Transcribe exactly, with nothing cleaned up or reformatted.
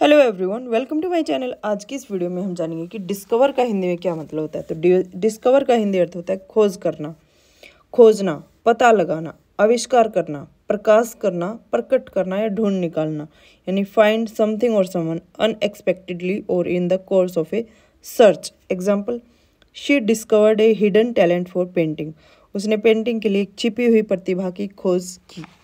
Hello everyone, welcome to my channel. आज की इस वीडियो में हम जानेंगे कि डिस्कवर का हिंदी में क्या मतलब होता है। तो डिस्कवर का हिंदी अर्थ होता है खोज करना, खोजना, पता लगाना, आविष्कार करना, प्रकाश करना, प्रकट करना या ढूंढ निकालना। यानी फाइंड समथिंग और समवन अनएक्सपेक्टेडली और in the course of a search. Example, she discovered a hidden talent for painting. उसने पेंटिंग के लिए छिपी हुई प्रतिभा की खोज की।